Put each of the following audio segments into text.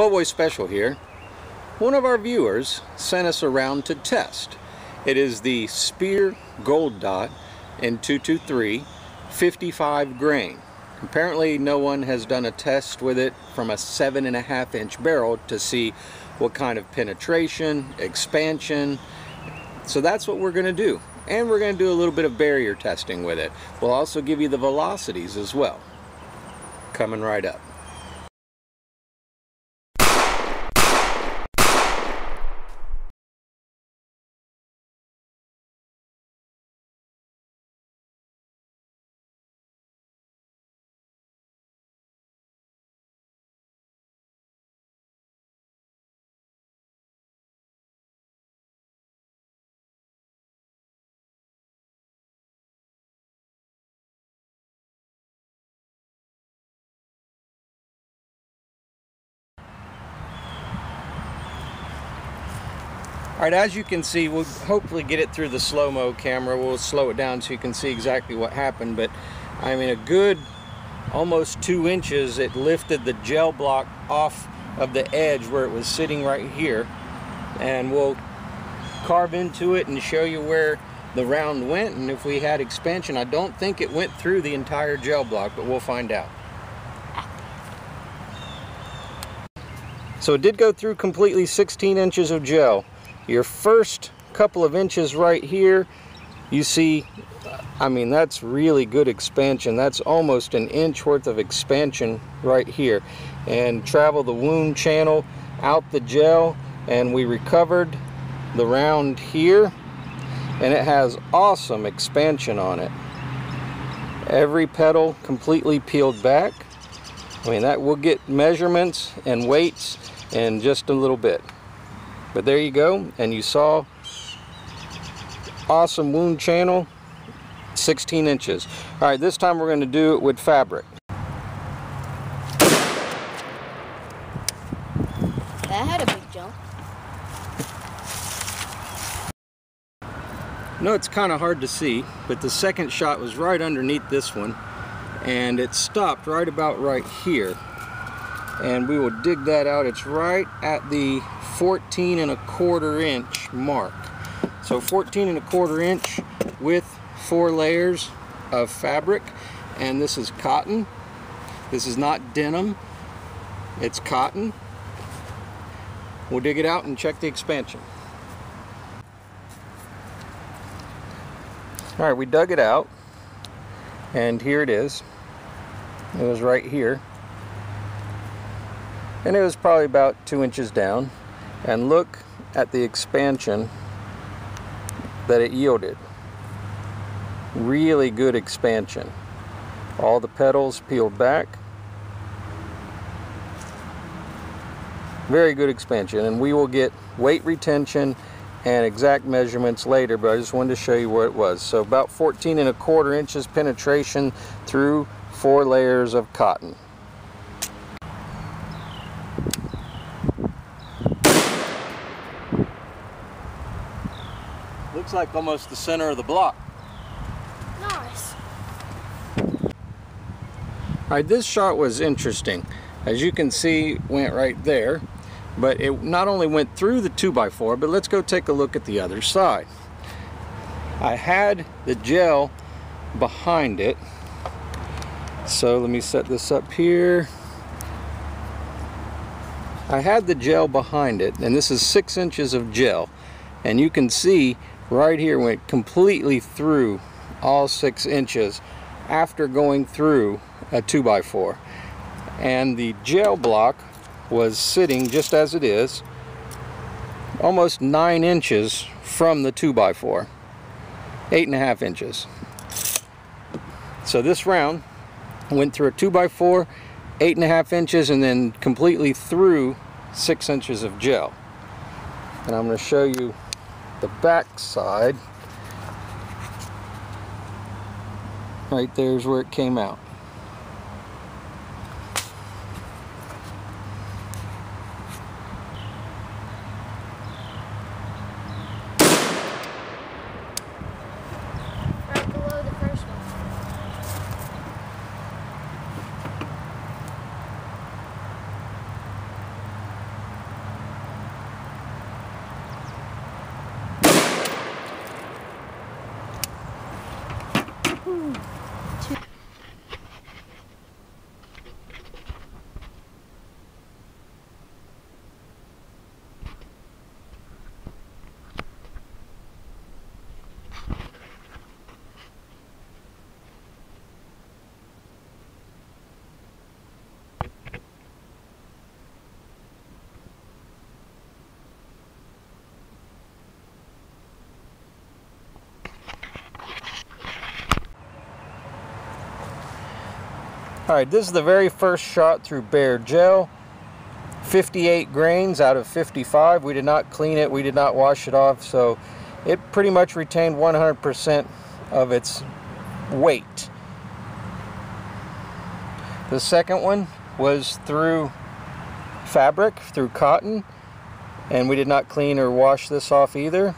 Poboy Special here. One of our viewers sent us around to test. It is the Speer Gold Dot in 223, 55 grain. Apparently no one has done a test with it from a 7.5-inch barrel to see what kind of penetration, expansion. So that's what we're going to do. And we're going to do a little bit of barrier testing with it. We'll also give you the velocities as well. Coming right up. All right, as you can see, we'll hopefully get it through the slow-mo camera. We'll slow it down so you can see exactly what happened, but I mean, a good almost 2 inches, it lifted the gel block off of the edge where it was sitting right here, and we'll carve into it and show you where the round went and if we had expansion. I don't think it went through the entire gel block, but we'll find out. So it did go through completely 16 inches of gel. Your first couple of inches right here, you see, I mean, that's really good expansion. That's almost an inch worth of expansion right here. And travel the wound channel out the gel, and we recovered the round here, and it has awesome expansion on it. Every petal completely peeled back. I mean, that will get measurements and weights in just a little bit. But there you go, and you saw awesome wound channel, 16 inches. All right, this time we're going to do it with fabric. That had a big jump. No, it's kind of hard to see, but the second shot was right underneath this one, and it stopped right about right here. And we will dig that out. It's right at the 14.25-inch mark. So 14.25-inch with 4 layers of fabric, and this is cotton. This is not denim, it's cotton. We'll dig it out and check the expansion. All right, we dug it out, and here it is. It was right here. And it was probably about 2 inches down, and look at the expansion that it yielded. Really good expansion. All the petals peeled back. Very good expansion, and we will get weight retention and exact measurements later, but I just wanted to show you where it was. So about 14.25 inches penetration through 4 layers of cotton. Looks like almost the center of the block. Nice. All right, this shot was interesting. As you can see, went right there, but it not only went through the 2x4, but let's go take a look at the other side. I had the gel behind it, so let me set this up here. I had the gel behind it, and this is 6 inches of gel, and you can see right here went completely through all 6 inches after going through a 2x4, and the gel block was sitting just as it is, almost 9 inches from the 2x4, 8.5 inches. So this round went through a 2x4, 8.5 inches, and then completely through 6 inches of gel. And I'm going to show you the back side. Right there's where it came out. Right below the first one. Alright, this is the very first shot through Bear Gel. 58 grains out of 55. We did not clean it, we did not wash it off, so it pretty much retained 100% of its weight. The second one was through fabric, through cotton, and we did not clean or wash this off either.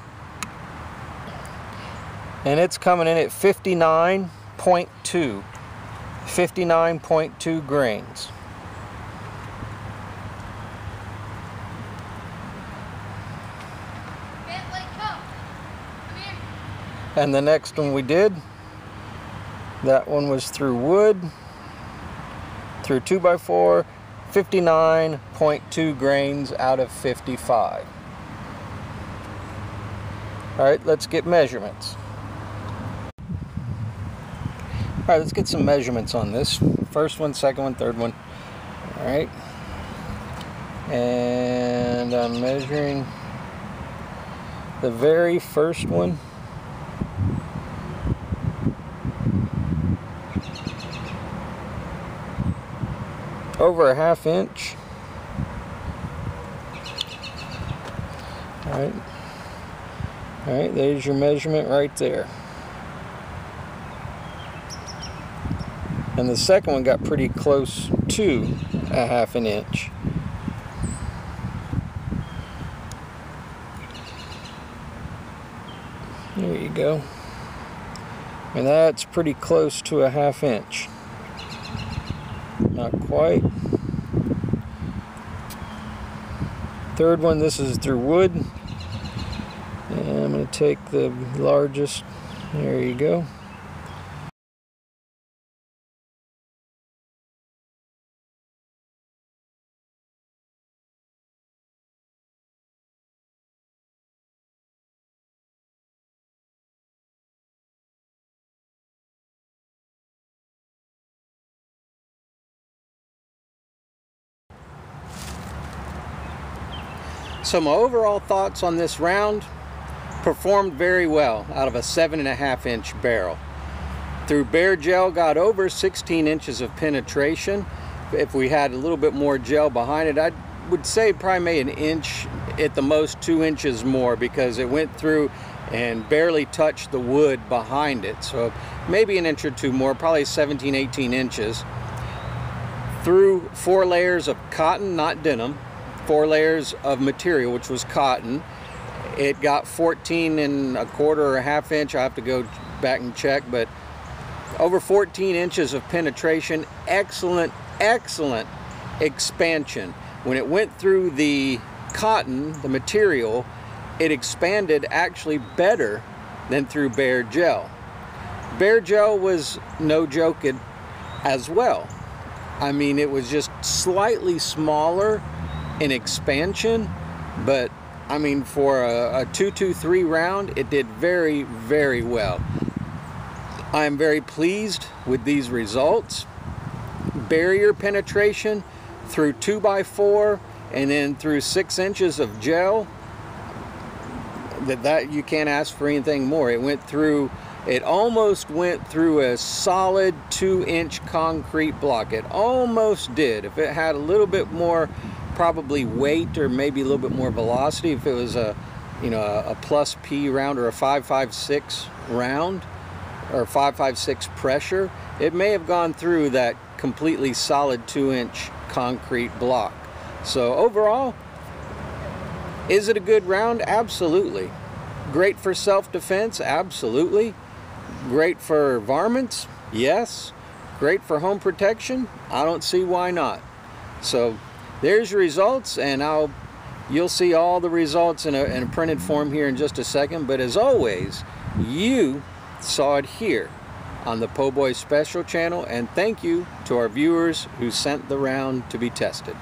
And it's coming in at 59.2 grains. And the next one we did, that one was through wood, through 2x4, 59.2 grains out of 55. All right, let's get measurements. All right, let's get some measurements on this. First one, second one, third one. All right. And I'm measuring the very first one. Over a half inch. All right, there's your measurement right there. And the second one got pretty close to a half an inch. There you go. And that's pretty close to a half inch. Not quite. Third one, this is through wood. And I'm going to take the largest. There you go. So my overall thoughts on this round: performed very well out of a 7.5 inch barrel. Through Bear Gel got over 16 inches of penetration. If we had a little bit more gel behind it, I would say probably made an inch, at the most 2 inches more, because it went through and barely touched the wood behind it. So maybe an inch or two more, probably 17, 18 inches. Through 4 layers of cotton, not denim, 4 layers of material, which was cotton, it got 14.25 or a half inch. I have to go back and check, but over 14 inches of penetration. Excellent, excellent expansion. When it went through the cotton, the material, it expanded actually better than through Bear Gel. Bear Gel was no joke as well. I mean, it was just slightly smaller in expansion, but I mean, for a 2-2-3 round, it did very, very well. I am very pleased with these results. Barrier penetration through 2x4 and then through 6 inches of gel, that you can't ask for anything more. It went through, it almost went through a solid 2-inch concrete block. It almost did. If it had a little bit more probably weight, or maybe a little bit more velocity, if it was a, you know, a plus P round or a 5.56 round or 5.56 pressure, it may have gone through that completely solid 2-inch concrete block. So overall, is it a good round? Absolutely. Great for self-defense? Absolutely. Great for varmints? Yes. Great for home protection? I don't see why not. So there's your results, and you'll see all the results in a printed form here in just a second. But as always, you saw it here on the Poboy Special channel, and thank you to our viewers who sent the round to be tested.